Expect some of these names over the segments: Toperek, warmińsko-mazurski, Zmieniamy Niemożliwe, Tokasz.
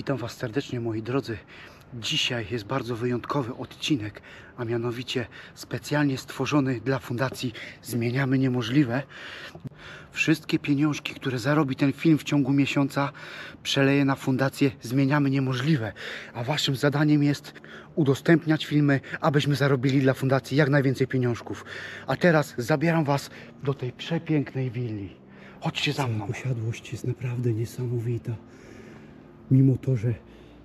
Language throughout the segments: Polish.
Witam Was serdecznie, moi drodzy. Dzisiaj jest bardzo wyjątkowy odcinek, a mianowicie specjalnie stworzony dla Fundacji Zmieniamy Niemożliwe. Wszystkie pieniążki, które zarobi ten film w ciągu miesiąca, przeleję na Fundację Zmieniamy Niemożliwe. A Waszym zadaniem jest udostępniać filmy, abyśmy zarobili dla Fundacji jak najwięcej pieniążków. A teraz zabieram Was do tej przepięknej willi. Chodźcie za mną. Posiadłość jest naprawdę niesamowita. Mimo to, że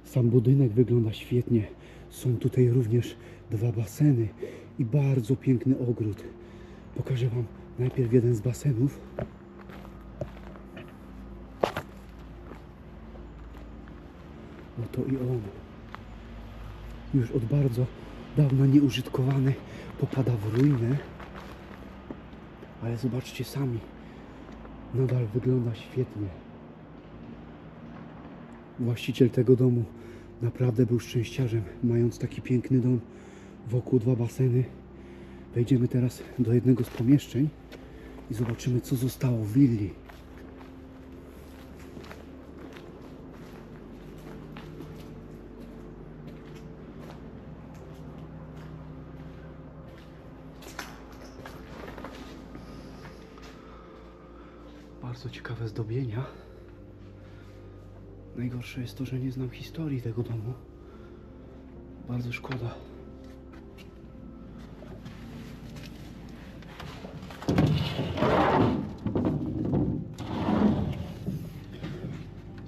sam budynek wygląda świetnie, są tutaj również dwa baseny i bardzo piękny ogród. Pokażę Wam najpierw jeden z basenów. Oto i on. Już od bardzo dawna nieużytkowany, popada w ruinę. Ale zobaczcie sami, nadal wygląda świetnie. Właściciel tego domu naprawdę był szczęściarzem, mając taki piękny dom, wokół dwa baseny. Wejdziemy teraz do jednego z pomieszczeń i zobaczymy, co zostało w willi. Bardzo ciekawe zdobienia. Najgorsze jest to, że nie znam historii tego domu. Bardzo szkoda.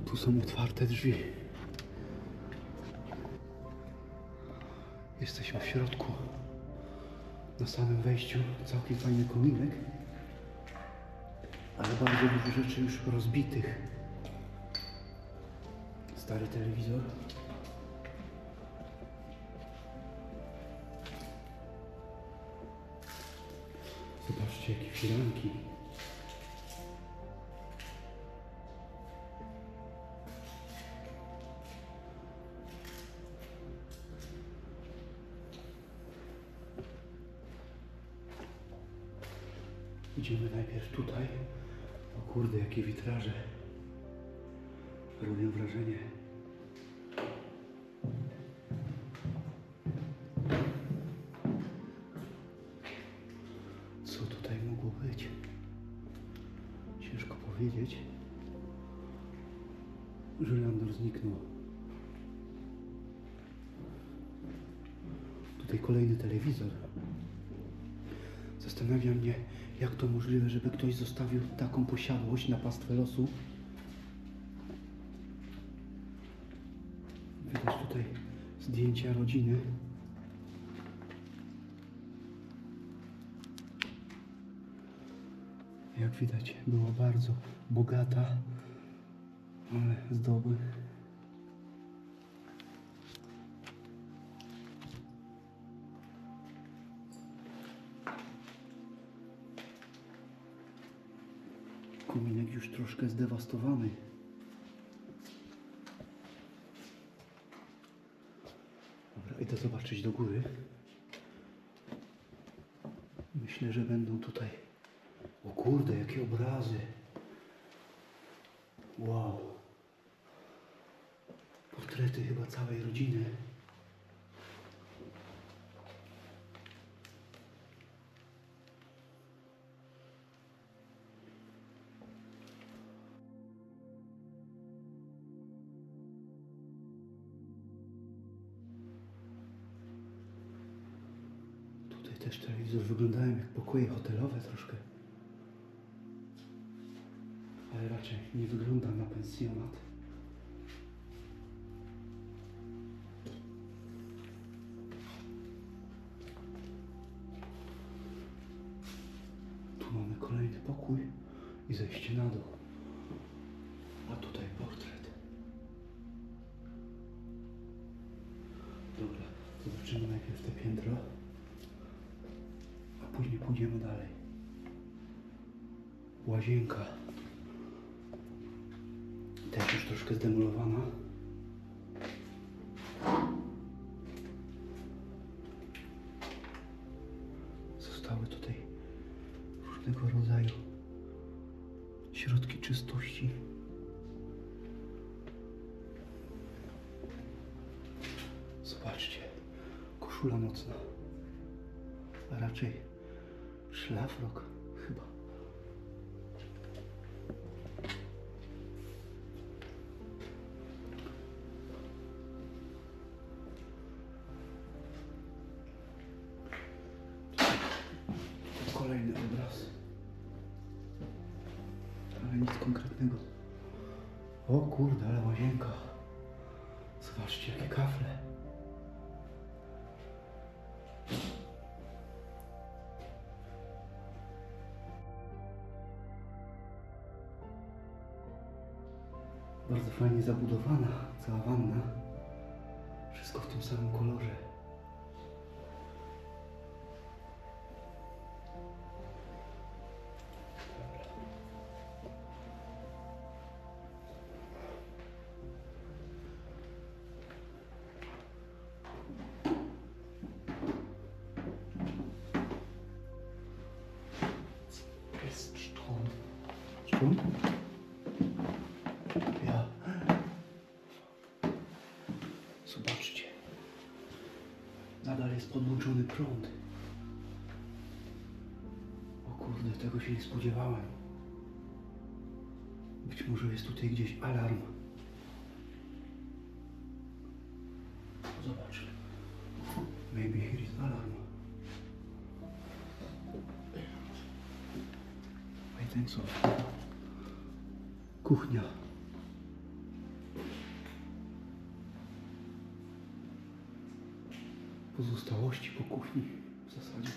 Tu są otwarte drzwi. Jesteśmy w środku. Na samym wejściu całkiem fajny kominek, ale bardzo dużo rzeczy już rozbitych. Stary telewizor. Zobaczcie, jakie firanki. Idziemy najpierw tutaj. O kurde, jakie witraże. Robię wrażenie. Co tutaj mogło być? Ciężko powiedzieć. Żylandor zniknął. Tutaj kolejny telewizor. Zastanawia mnie, jak to możliwe, żeby ktoś zostawił taką posiadłość na pastwę losu. Zdjęcia rodziny. Jak widać, była bardzo bogata, ale zdoby. Kominek już troszkę zdewastowany. Idę zobaczyć do góry. Myślę, że będą tutaj... O kurde, jakie obrazy! Wow! Portrety chyba całej rodziny. Też telewizor wyglądają jak pokoje hotelowe troszkę, ale raczej nie wygląda na pensjonat. Tu mamy kolejny pokój i zejście na dół, a tutaj portret. Dobra, zobaczymy najpierw te piętro. Później pójdziemy dalej. Łazienka. Też już troszkę zdemolowana. Zostały tutaj różnego rodzaju środki czystości. Zobaczcie, koszula nocna, a raczej szlafrok chyba. Kolejny obraz, ale nic konkretnego. O kurde, ale łazienka. Zobaczcie, jakie kafle. Bardzo fajnie zabudowana cała wanna. Wszystko w tym samym kolorze. Ist Strom. Strom? Ja. Zobaczcie. Nadal jest podłączony prąd. O kurde, tego się nie spodziewałem. Być może jest tutaj gdzieś alarm. Zobacz. Maybe here is alarm. Co? Kuchnia. Pozostałości po kuchni w zasadzie.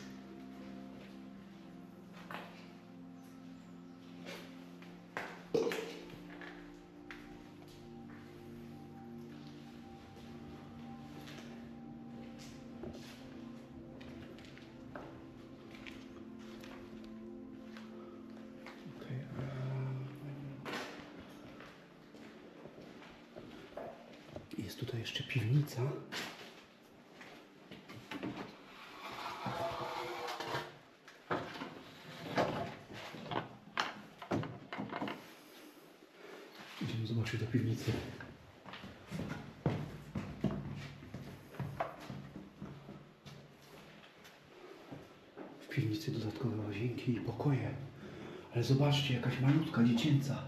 Jest tutaj jeszcze piwnica. Idziemy zobaczyć do piwnicy. W piwnicy dodatkowe łazienki i pokoje. Ale zobaczcie, jakaś malutka, dziecięca.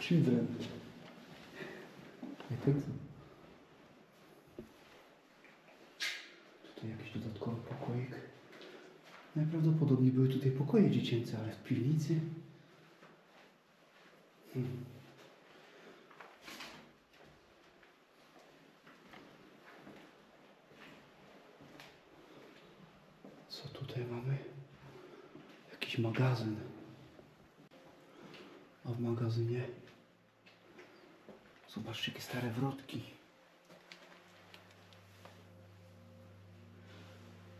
Children. Tutaj jakiś dodatkowy pokoik. Najprawdopodobniej były tutaj pokoje dziecięce, ale w piwnicy. Co tutaj mamy? Jakiś magazyn. A w magazynie zobaczcie, jakie stare wrotki.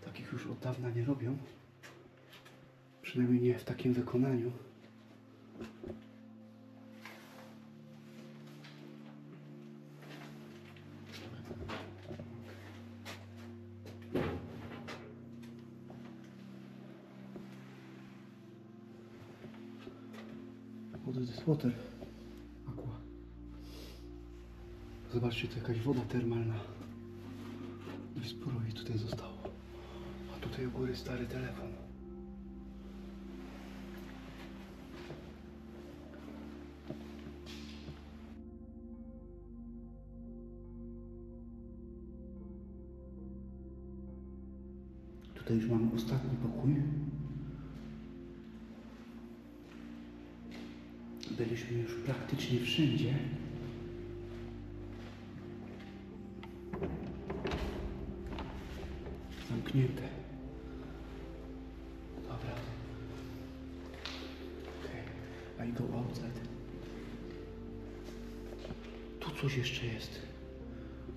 Takich już od dawna nie robią. Przynajmniej nie w takim wykonaniu. What is this water? Aqua. Zobaczcie, to jakaś woda termalna. I sporo jej tutaj zostało. A tutaj u góry stary telefon. Tutaj już mamy ostatni pokój. Byliśmy już praktycznie wszędzie. Zamknięte. Dobra. Okay. I go outside. Tu coś jeszcze jest.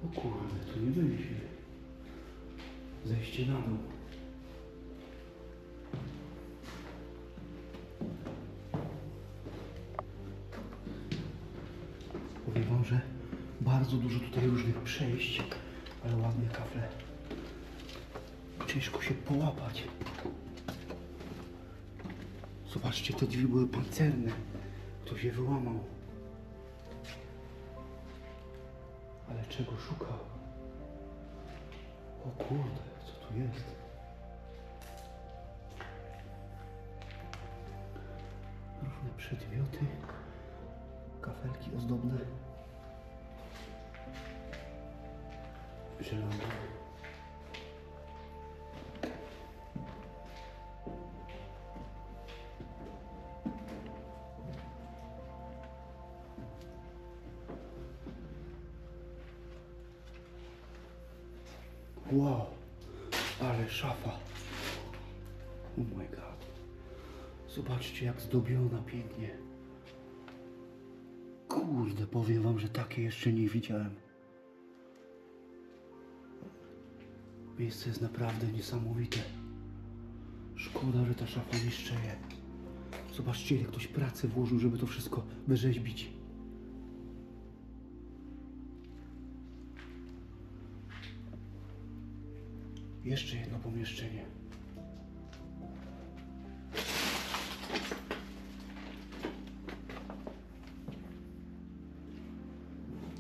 O kurde, tu nie byliśmy. Zejście na dół. Powiem wam, że bardzo dużo tutaj różnych przejść, ale ładne kafle. Ciężko się połapać. Zobaczcie, te drzwi były pancerne. Ktoś je wyłamał. Ale czego szukał? O kurde, co tu jest? Różne przedmioty, kafelki ozdobne. Zielone. Wow, ale szafa. Oh my god. Zobaczcie, jak zdobiona pięknie. Kurde, powiem wam, że takie jeszcze nie widziałem. Miejsce jest naprawdę niesamowite. Szkoda, że ta szafa niszczeje. Zobaczcie, jak ktoś pracę włożył, żeby to wszystko wyrzeźbić. Jeszcze jedno pomieszczenie.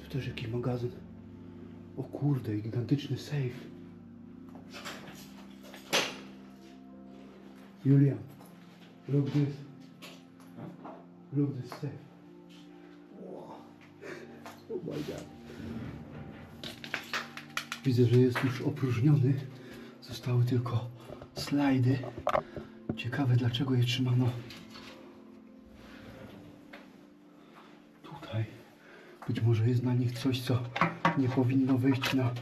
Tu też jakiś magazyn. O kurde, gigantyczny sejf. Julian, look this. Look this safe. Wow. Oh my god. Widzę, że jest już opróżniony. Zostały tylko slajdy. Ciekawe, dlaczego je trzymano tutaj. Być może jest na nich coś, co nie powinno wyjść na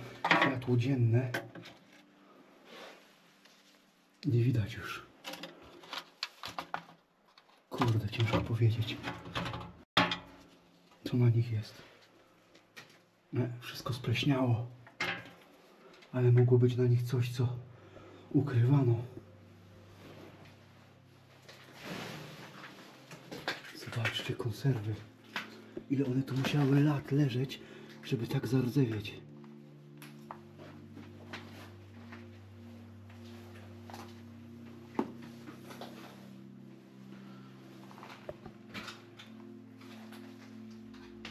światło dzienne. Nie widać już. Kurde, ciężko powiedzieć, co na nich jest. Wszystko spleśniało, ale mogło być na nich coś, co ukrywano. Zobaczcie, konserwy. Ile one tu musiały lat leżeć, żeby tak zardzewieć.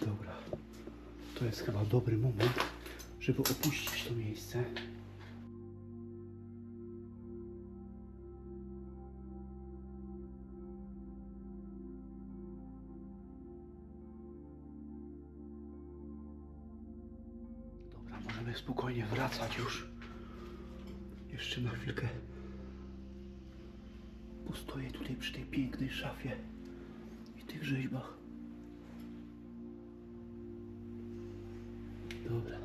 Dobra, to jest chyba dobry moment, żeby opuścić to miejsce. Dobra, możemy spokojnie wracać już. Jeszcze na chwilkę postoję tutaj przy tej pięknej szafie i tych rzeźbach. Dobra.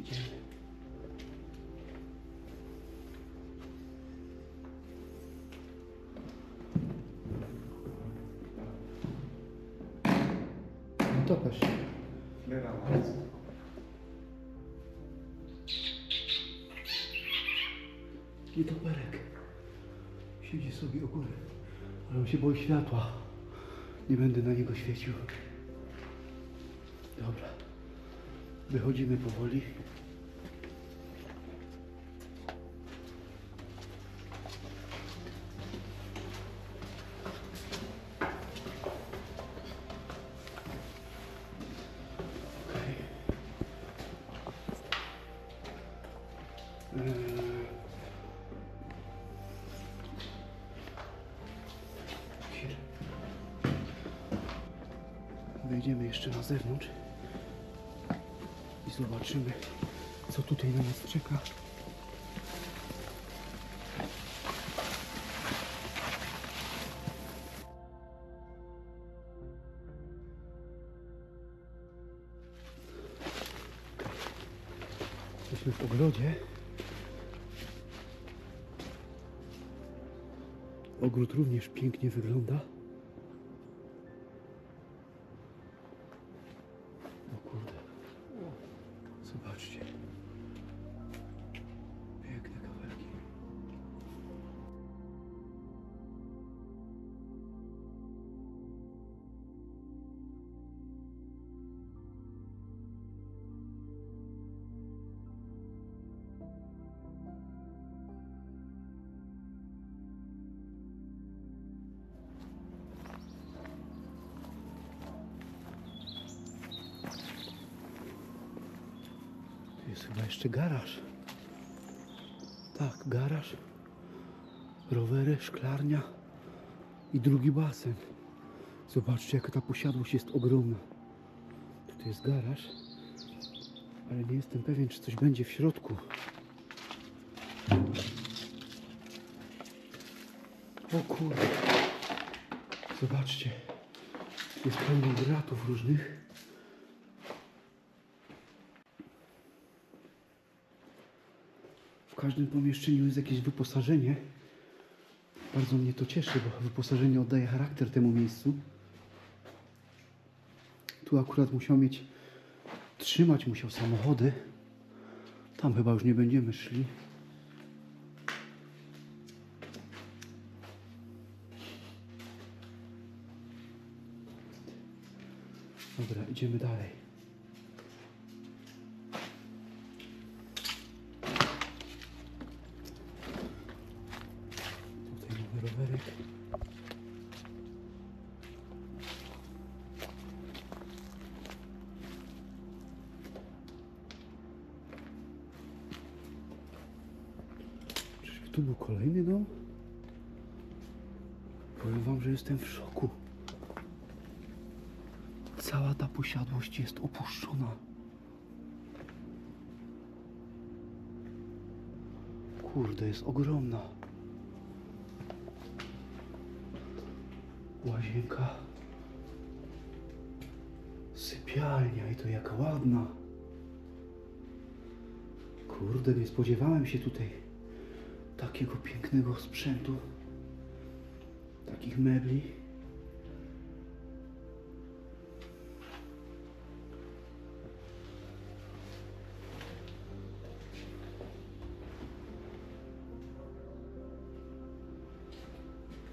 Idziemy. Tokasz. I toperek. Siedzi sobie u góry, ale on się boi światła. Nie będę na niego świecił. Dobra. Wychodzimy powoli. Okay. Wejdziemy jeszcze na zewnątrz i zobaczymy, co tutaj na nas czeka. Jesteśmy w ogrodzie. Ogród również pięknie wygląda. Zobaczcie. Piękne kafelki. chyba jeszcze garaż. Tak, garaż, rowery, szklarnia i drugi basen. Zobaczcie, jaka ta posiadłość jest ogromna. Tutaj jest garaż, ale nie jestem pewien, czy coś będzie w środku. O kurde, zobaczcie, jest pełno gratów różnych. W każdym pomieszczeniu jest jakieś wyposażenie. Bardzo mnie to cieszy, bo wyposażenie oddaje charakter temu miejscu. Tu akurat trzymać musiał samochody. Tam chyba już nie będziemy szli. Dobra, idziemy dalej. Tu był kolejny dom. Powiem wam, że jestem w szoku. Cała ta posiadłość jest opuszczona. Kurde, jest ogromna. Łazienka. Sypialnia i to jaka ładna. Kurde, nie spodziewałem się tutaj takiego pięknego sprzętu, takich mebli.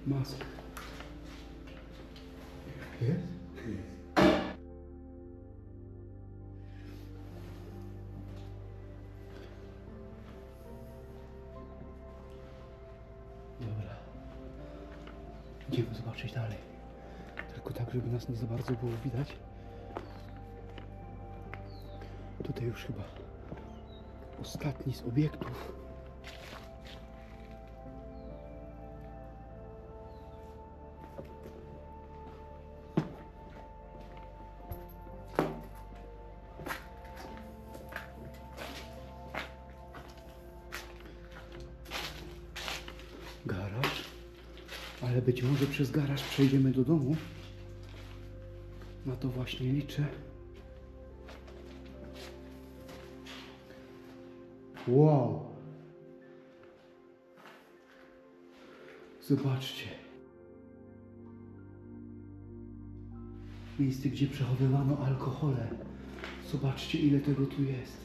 Maska. Jest? Idziemy zobaczyć dalej, tylko tak, żeby nas nie za bardzo było widać. Tutaj już chyba ostatni z obiektów. Ale być może przez garaż przejdziemy do domu. Na to właśnie liczę. Wow! Zobaczcie. Miejsce, gdzie przechowywano alkohole. Zobaczcie, ile tego tu jest.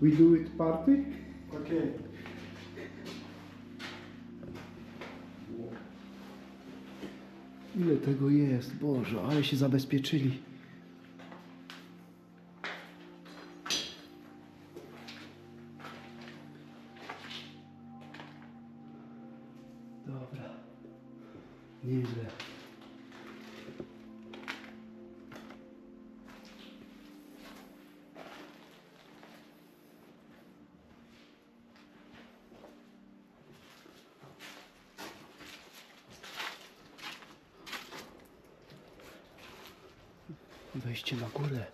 We do it party? Okay. Ile tego jest? Boże, ale się zabezpieczyli. Dobra. Nieźle. Wejście na górę.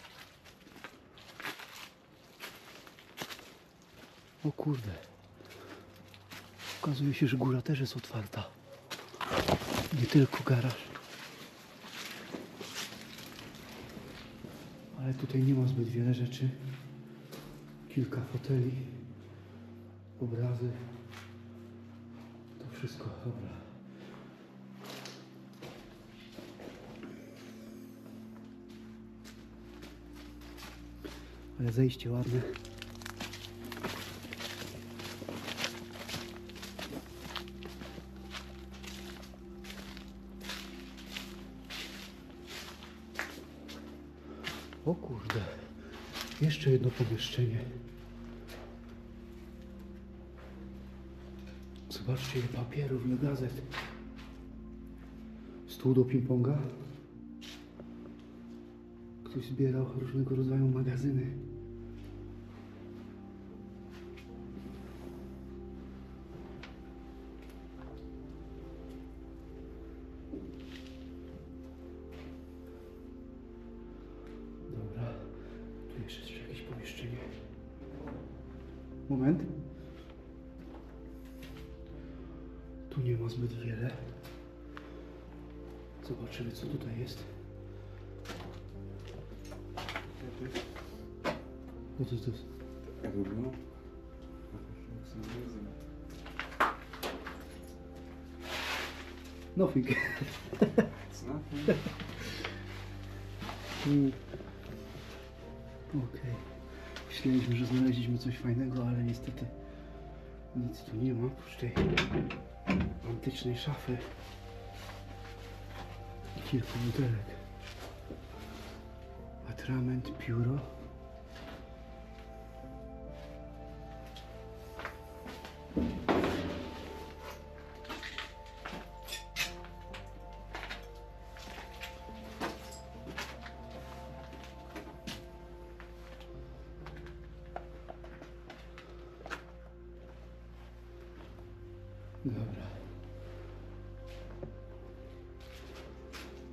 O kurde. Okazuje się, że góra też jest otwarta. Nie tylko garaż. Ale tutaj nie ma zbyt wiele rzeczy. Kilka foteli. Obrazy. To wszystko. Dobra. Ale zejście ładne. O kurde. Jeszcze jedno pomieszczenie. Zobaczcie, ile papierów, ile gazet. Stół do ping-ponga. Ktoś zbierał różnego rodzaju magazyny. Dobra, tu jeszcze jest jakieś pomieszczenie. Moment. Tu nie ma zbyt wiele. Zobaczymy, co tutaj jest. No to jest to. Nothing. It's nothing. Okej. Myśleliśmy, że znaleźliśmy coś fajnego, ale niestety nic tu nie ma oprócz tej antycznej szafy. Kilku butelek. Atrament, pióro. Dobra.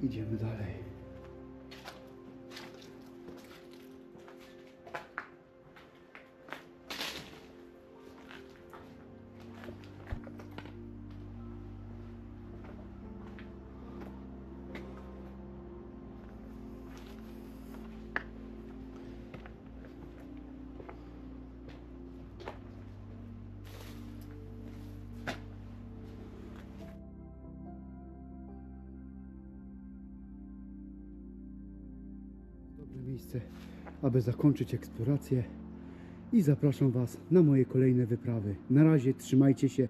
Idziemy dalej. Miejsce, aby zakończyć eksplorację i zapraszam Was na moje kolejne wyprawy. Na razie, trzymajcie się,